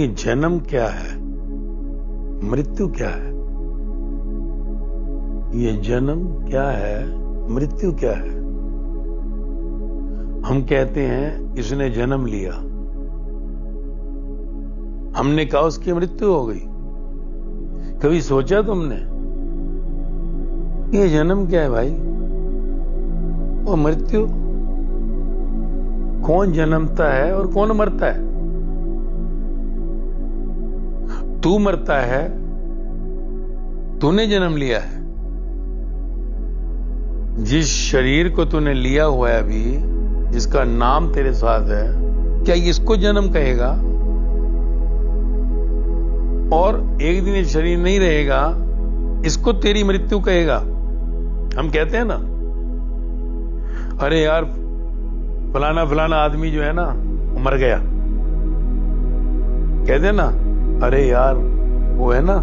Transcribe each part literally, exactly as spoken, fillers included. कि जन्म क्या है, मृत्यु क्या है, ये जन्म क्या है, मृत्यु क्या है। हम कहते हैं इसने जन्म लिया, हमने कहा उसकी मृत्यु हो गई। कभी सोचा तुमने ये जन्म क्या है भाई, वो मृत्यु? कौन जन्मता है और कौन मरता है? तू मरता है, तूने जन्म लिया है। जिस शरीर को तूने लिया हुआ है अभी, जिसका नाम तेरे साथ है, क्या इसको जन्म कहेगा? और एक दिन ये शरीर नहीं रहेगा, इसको तेरी मृत्यु कहेगा। हम कहते हैं ना, अरे यार फलाना फलाना आदमी जो है ना मर गया। कहते हैं ना, अरे यार वो है ना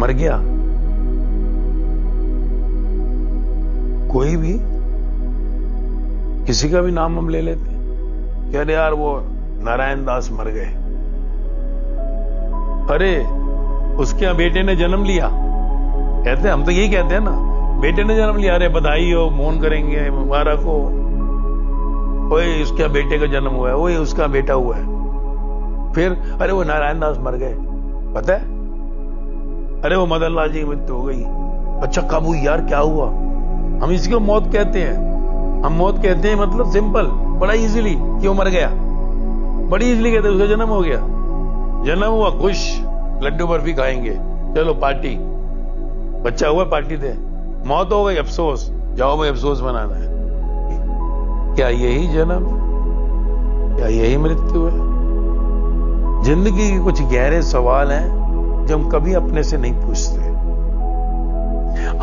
मर गया। कोई भी किसी का भी नाम हम ले लेते हैं कि अरे यार वो नारायण दास मर गए, अरे उसके यहाँ बेटे ने जन्म लिया। कहते हैं, हम तो यही कहते हैं ना, बेटे ने जन्म लिया, अरे बधाई हो, मोहन करेंगे, मुबारक हो, ओए उसके यहाँ बेटे का जन्म हुआ है, ओए उसका बेटा हुआ है। फिर अरे वो नारायण दास मर गए, पता है, अरे वो मदन लाल जी की मृत्यु हो गई। अच्छा कब हुई यार, क्या हुआ? हम इसको मौत कहते हैं। हम मौत कहते हैं मतलब सिंपल, बड़ा इजीली कि वो मर गया, बड़ी इजीली कहते हैं उसका जन्म हो गया। जन्म हुआ, खुश, लड्डू बर्फी खाएंगे, चलो पार्टी, बच्चा हुआ पार्टी दे। मौत हो गई, अफसोस, जाओ भाई अफसोस मनाना है। क्या यही जन्म, क्या यही मृत्यु है? जिंदगी के कुछ गहरे सवाल हैं जो हम कभी अपने से नहीं पूछते।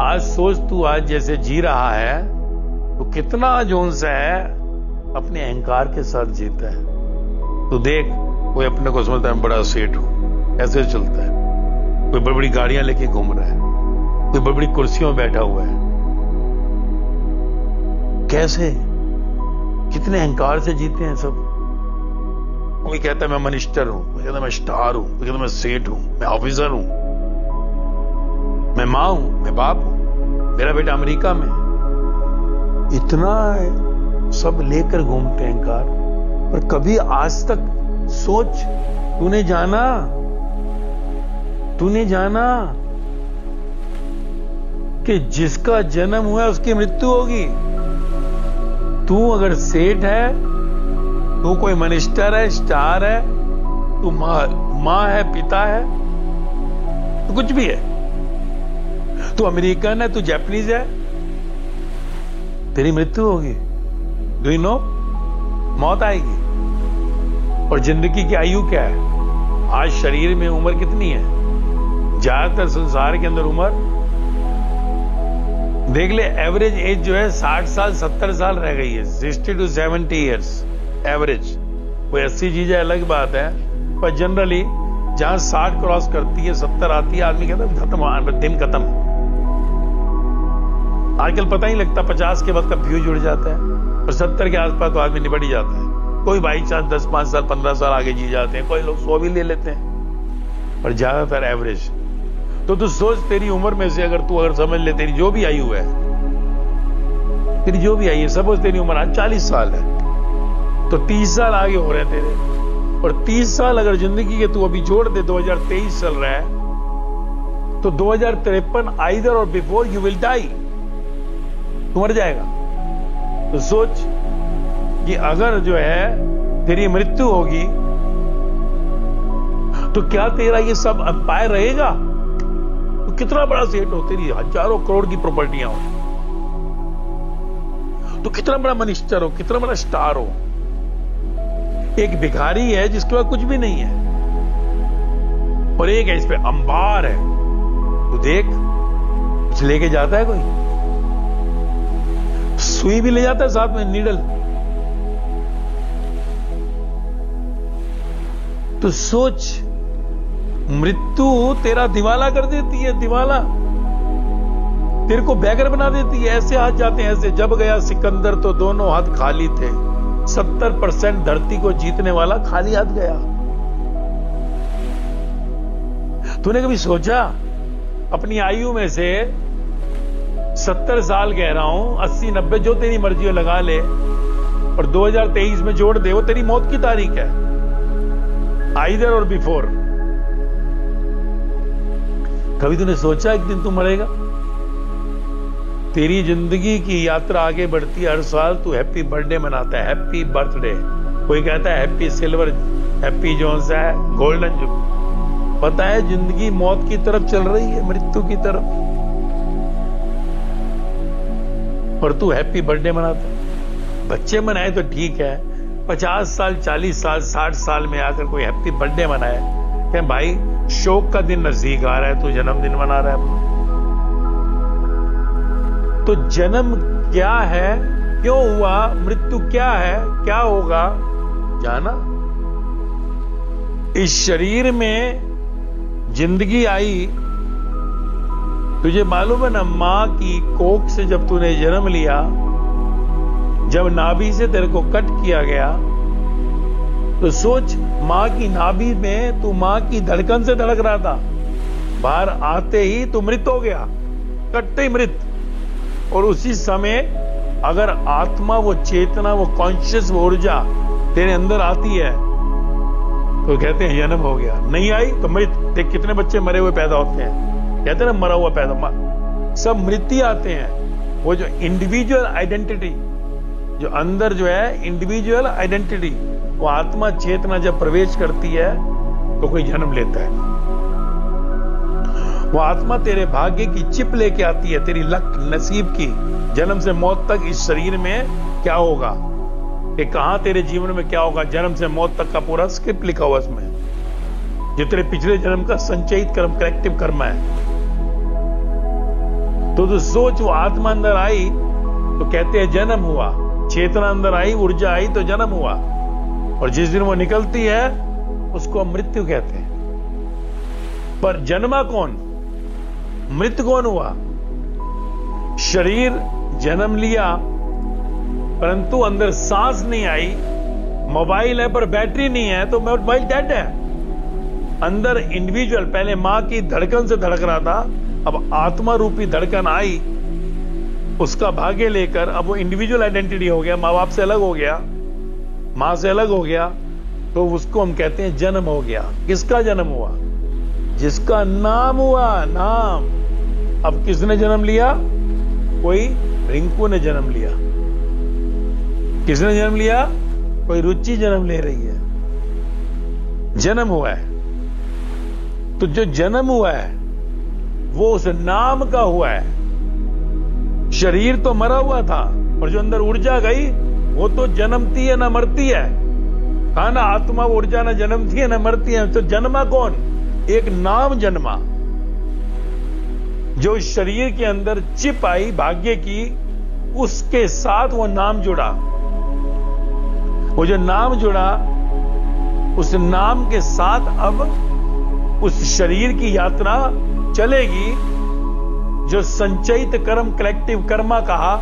आज सोच, तू आज जैसे जी रहा है, तू तो कितना जोन से है, अपने अहंकार के साथ जीता है। तू देख, कोई अपने को समझता है बड़ा सेठ हूं, ऐसे चलता है, कोई बड़ी बड़ी गाड़ियां लेके घूम रहा है, कोई बड़ी बड़ी कुर्सियों में बैठा हुआ है। कैसे, कितने अहंकार से जीते हैं सब। कोई कहता है मैं मिनिस्टर हूं, कोई कहता है मैं स्टार हूं, कोई कहता है मैं सेठ हूं, मैं ऑफिसर हूं, मैं मां हूं, मैं बाप हूं, मेरा बेटा अमेरिका में। इतना सब लेकर घूमते हैं अहंकार, पर कभी आज तक सोच, तूने जाना, तूने जाना कि जिसका जन्म हुआ उसकी मृत्यु होगी। तू अगर सेठ है, तू कोई मिनिस्टर है, स्टार है, तू मां मां है, पिता है, तू कुछ भी है, तू अमेरिकन है, तू जापानीज है, तेरी मृत्यु होगी। डू यू नो, मौत आएगी। और जिंदगी की आयु क्या है? आज शरीर में उम्र कितनी है? ज्यादातर संसार के अंदर उम्र देख ले, एवरेज एज जो है साठ साल सत्तर साल रह गई है, sixty to seventy years average. कोई अस्सी जी जाए अलग बात है, पर जनरली जहां साठ क्रॉस करती है, सत्तर आती है, आदमी कहता खत्म, दिन खत्म। आजकल पता ही लगता, पचास के बाद का फ्यूज उड़ जाता है, और सत्तर के आसपास तो आदमी निपट ही जाता है। कोई बाई चांस दस पांच साल पंद्रह साल आगे जी जाते हैं, कोई लोग सौ भी ले लेते हैं, पर ज्यादातर एवरेज। तो तू सोच, तेरी उम्र में से अगर तू अगर समझ ले, तेरी जो भी आयु है, तेरी जो भी आयु है, सपोज तेरी उम्र आज चालीस साल है, तो तीस साल आगे हो रहे हैं तेरे। और तीस साल अगर जिंदगी के तू अभी जोड़ दे, दो हज़ार तेईस चल रहा है, तो दो हजार तिरपन आइदर और बिफोर यू विल डाई, तू मर जाएगा। तो सोच कि अगर जो है तेरी मृत्यु होगी, तो क्या तेरा ये सब अंपायर रहेगा? तो कितना बड़ा सेठ हो, तेरी हजारों करोड़ की प्रॉपर्टियां हो, तो कितना बड़ा मिनिस्टर हो, कितना बड़ा स्टार हो। एक भिखारी है जिसके पास कुछ भी नहीं है, और एक है इस पे अंबार है। तू देख, कुछ लेके जाता है? कोई सुई भी ले जाता है साथ में, नीडल। तो सोच, मृत्यु तेरा दिवाला कर देती है, दिवाला तेरे को बेघर बना देती है। ऐसे हाथ जाते हैं ऐसे, जब गया सिकंदर तो दोनों हाथ खाली थे। सत्तर परसेंट धरती को जीतने वाला खाली हाथ गया। तूने कभी सोचा अपनी आयु में से सत्तर साल कह रहा हूं, अस्सी नब्बे जो तेरी मर्जी हो लगा ले और दो हज़ार तेईस में जोड़ दे, वो तेरी मौत की तारीख है, आइदर और बिफोर। कभी तूने सोचा एक दिन तू मरेगा? तेरी जिंदगी की यात्रा आगे बढ़ती है, हर साल तू हैप्पी बर्थडे मनाता है, हैप्पी बर्थडे, कोई कहता है हैप्पी सिल्वर, हैप्पी जोन्स है, गोल्डन जुबली। पता है जिंदगी मौत की तरफ चल रही है, मृत्यु की तरफ, और तू हैप्पी बर्थडे मनाता है। बच्चे मनाए तो ठीक है, पचास साल, चालीस साल, साठ साल में आकर कोई हैप्पी बर्थडे मनाए, क्या भाई शोक का दिन नजदीक आ रहा है, तू जन्मदिन मना रहा है। तो जन्म क्या है, क्यों हुआ, मृत्यु क्या है, क्या होगा, जाना। इस शरीर में जिंदगी आई, तुझे मालूम है ना, मां की कोख से जब तूने जन्म लिया, जब नाभि से तेरे को कट किया गया, तो सोच मां की नाभि में तू मां की धड़कन से धड़क रहा था, बाहर आते ही तू मृत हो गया, कटते ही मृत। और उसी समय अगर आत्मा, वो चेतना, वो कॉन्शियस, वो ऊर्जा तेरे अंदर आती है तो कहते हैं जन्म हो गया, नहीं आई तो मृत। देख कितने बच्चे मरे हुए पैदा होते हैं, कहते हैं ना मरा हुआ पैदा, सब मृत ही आते हैं। वो जो इंडिविजुअल आइडेंटिटी, जो अंदर जो है इंडिविजुअल आइडेंटिटी, वो आत्मा चेतना जब प्रवेश करती है तो कोई जन्म लेता है। वो आत्मा तेरे भाग्य की चिप लेके आती है, तेरी लक, नसीब की, जन्म से मौत तक इस शरीर में क्या होगा, ये कहां तेरे जीवन में क्या होगा, जन्म से मौत तक का पूरा स्क्रिप्ट लिखा हुआ इसमें, जो तेरे पिछले जन्म का संचयित कर्म, कलेक्टिव कर्म है। तो तू सोच वो आत्मा अंदर आई तो कहते हैं जन्म हुआ, चेतना अंदर आई, ऊर्जा आई तो जन्म हुआ, और जिस दिन वो निकलती है उसको मृत्यु कहते हैं। पर जन्मा कौन, मृत कौन हुआ? शरीर जन्म लिया परंतु अंदर सांस नहीं आई, मोबाइल है पर बैटरी नहीं है तो मोबाइल डेड है। अंदर इंडिविजुअल, पहले मां की धड़कन से धड़क रहा था, अब आत्मा रूपी धड़कन आई, उसका भाग्य लेकर अब वो इंडिविजुअल आइडेंटिटी हो गया, माँ बाप से अलग हो गया, मां से अलग हो गया, तो उसको हम कहते हैं जन्म हो गया। किसका जन्म हुआ? जिसका नाम हुआ, नाम। अब किसने जन्म लिया? कोई रिंकू ने जन्म लिया, किसने जन्म लिया? कोई रुचि जन्म ले रही है, जन्म हुआ है। तो जो जन्म हुआ है वो उस नाम का हुआ है। शरीर तो मरा हुआ था और जो अंदर ऊर्जा गई वो तो जन्मती है ना मरती है, कहा ना आत्मा ऊर्जा ना जन्मती है ना मरती है। तो जन्मा कौन? एक नाम जन्मा, जो शरीर के अंदर चिप आई भाग्य की, उसके साथ वो नाम जुड़ा, वो जो नाम जुड़ा उस नाम के साथ अब उस शरीर की यात्रा चलेगी। जो संचयित कर्म, कलेक्टिव कर्मा कहा,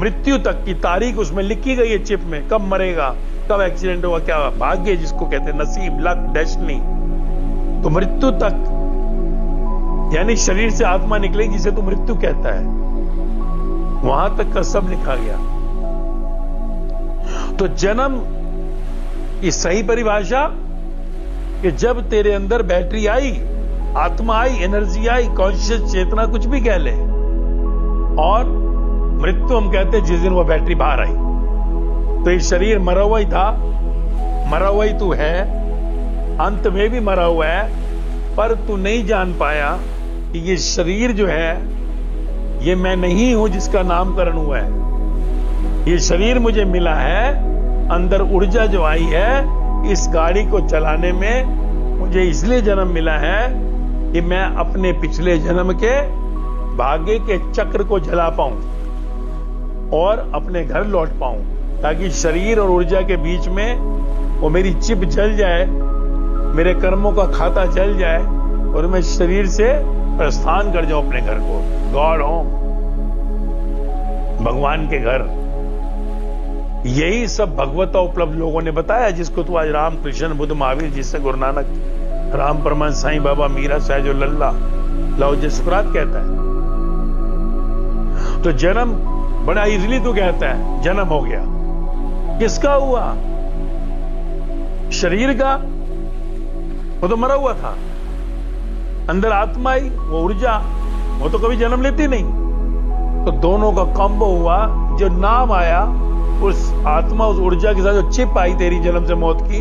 मृत्यु तक की तारीख उसमें लिखी गई है चिप में, कब मरेगा, कब एक्सीडेंट हुआ, क्या हुआ। भाग्य जिसको कहते हैं, नसीब, लक, डेस्टिनी। तो मृत्यु तक, यानी शरीर से आत्मा निकलेगी जिसे तू मृत्यु कहता है, वहां तक का सब लिखा गया। तो जन्म की सही परिभाषा कि जब तेरे अंदर बैटरी आई, आत्मा आई, एनर्जी आई, कॉन्शियस, चेतना, कुछ भी कह ले, और मृत्यु हम कहते हैं जिस दिन वो बैटरी बाहर आई। तो ये शरीर मरा हुआ ही था, मरा हुआ ही तू है, अंत में भी मरा हुआ है, पर तू नहीं जान पाया कि ये शरीर जो है ये मैं नहीं हूं जिसका नामकरण हुआ है, ये शरीर मुझे मिला है, अंदर ऊर्जा जो आई है, इस गाड़ी को चलाने में मुझे इसलिए जन्म मिला है कि मैं अपने पिछले जन्म के भाग्य के चक्र को जला पाऊं और अपने घर लौट पाऊं, ताकि शरीर और ऊर्जा के बीच में वो मेरी चिप जल जाए, मेरे कर्मों का खाता जल जाए और मैं शरीर से प्रस्थान कर जाऊं अपने घर को, गॉड होम, भगवान के घर। यही सब भगवता उपलब्ध लोगों ने बताया, जिसको तू आज राम, कृष्ण, बुद्ध, महावीर, जिससे गुरु नानक, राम परमहंस साईं बाबा मीरा साहेब लल्ला लाहौज सुकरात कहता है। तो जन्म बड़ा इजीली तो कहता है जन्म हो गया, किसका हुआ? शरीर का, वो तो मरा हुआ था, अंदर आत्मा आई, वो ऊर्जा, वो तो कभी जन्म लेती नहीं। तो दोनों का कॉम्बो हुआ, जो नाम आया उस आत्मा उस ऊर्जा के साथ जो चिप आई तेरी जन्म से मौत की,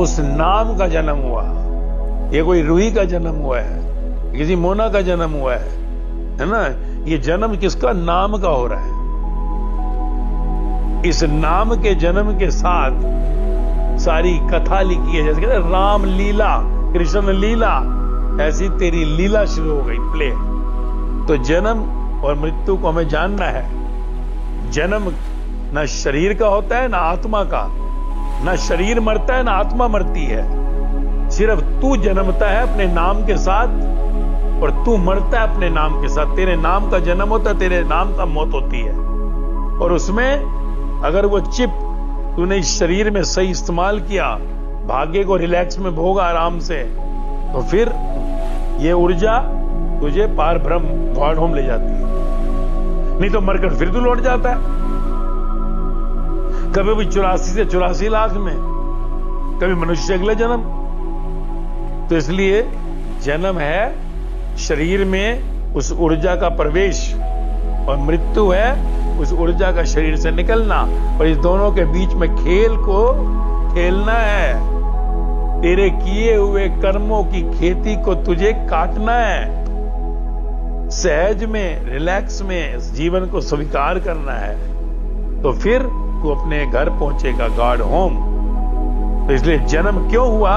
उस नाम का जन्म हुआ। ये कोई रूही का जन्म हुआ है, किसी मोना का जन्म हुआ है, है ना? ये जन्म किसका? नाम का हो रहा है। इस नाम के जन्म के साथ सारी कथा लिखी है, जैसे कहते हैं राम लीला, कृष्ण लीला, ऐसी तेरी लीला शुरू हो गई प्ले। तो जन्म और मृत्यु को हमें जानना है। जन्म ना शरीर का होता है ना आत्मा का, ना शरीर मरता है ना आत्मा मरती है, सिर्फ तू जन्मता है अपने नाम के साथ और तू मरता है अपने नाम के साथ। तेरे नाम का जन्म होता है, तेरे नाम का मौत होती है। और उसमें अगर वो चिप तूने इस शरीर में सही इस्तेमाल किया, भाग्य को रिलैक्स में भोगा आराम से, तो फिर ये ऊर्जा तुझे पार ब्रह्म गॉड होम ले जाती है। नहीं तो मरकर फिर तू लौट जाता है, कभी भी चौरासी से चौरासी लाख में, कभी मनुष्य अगले जन्म। तो इसलिए जन्म है शरीर में उस ऊर्जा का प्रवेश, और मृत्यु है उस ऊर्जा का शरीर से निकलना। और इस दोनों के बीच में खेल को खेलना है। तेरे किए हुए कर्मों की खेती को तुझे काटना है, सहज में, रिलैक्स में जीवन को स्वीकार करना है, तो फिर तू अपने घर पहुंचेगा, गॉड होम। तो इसलिए जन्म क्यों हुआ,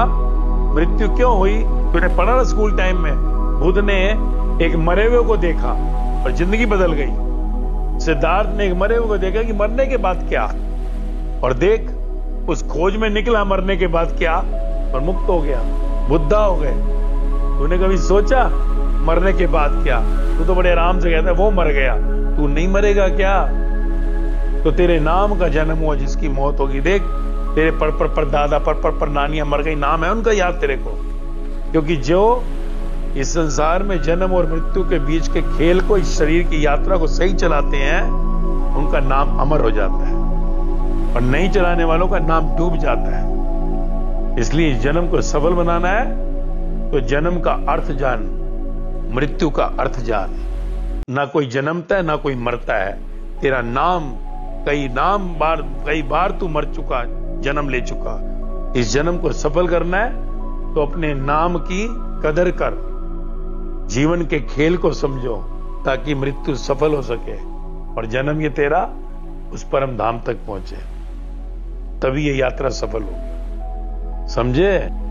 मृत्यु क्यों हुई? तूने पढ़ा ना स्कूल टाइम में, बुद्ध ने एक मरे हुए को देखा और जिंदगी बदल गई। सिद्धार्थ ने एक मरे हुए को देखा कि मरने के बाद क्या, और देख उस खोज में निकला मरने के बाद क्या, और मुक्त हो गया, बुद्धा हो गए। तूने कभी सोचा मरने के बाद क्या? तू तो बड़े आराम से कहता है वो मर गया, तू नहीं मरेगा क्या? तो तेरे नाम का जन्म हुआ जिसकी मौत होगी। देख तेरे पर पर पर दादा पर पर पर नानियां मर गई, नाम है उनका याद तेरे को, क्योंकि जो इस संसार में जन्म और मृत्यु के बीच के खेल को, इस शरीर की यात्रा को सही चलाते हैं, उनका नाम अमर हो जाता है, और नहीं चलाने वालों का नाम डूब जाता है। इसलिए जन्म को सफल बनाना है तो जन्म का अर्थ जान, मृत्यु का अर्थ जान। ना कोई जन्मता है ना कोई मरता है, तेरा नाम कई नाम बार कई बार तू मर चुका, जन्म ले चुका। इस जन्म को सफल करना है तो अपने नाम की कदर कर, जीवन के खेल को समझो, ताकि मृत्यु सफल हो सके और जन्म ये तेरा उस परम धाम तक पहुंचे, तभी ये यात्रा सफल होगी। समझे?